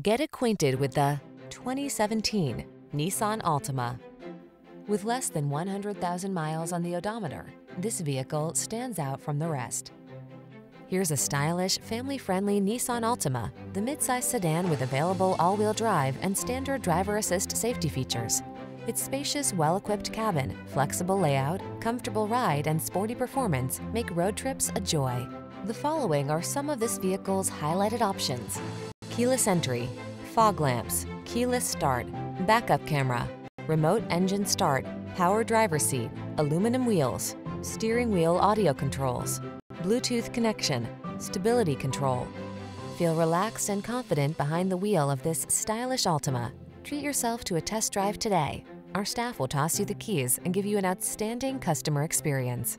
Get acquainted with the 2017 Nissan Altima. With less than 100,000 miles on the odometer, this vehicle stands out from the rest. Here's a stylish, family-friendly Nissan Altima, the midsize sedan with available all-wheel drive and standard driver assist safety features. Its spacious, well-equipped cabin, flexible layout, comfortable ride, and sporty performance make road trips a joy. The following are some of this vehicle's highlighted options: keyless entry, fog lamps, keyless start, backup camera, remote engine start, power driver's seat, aluminum wheels, steering wheel audio controls, Bluetooth connection, stability control. Feel relaxed and confident behind the wheel of this stylish Altima. Treat yourself to a test drive today. Our staff will toss you the keys and give you an outstanding customer experience.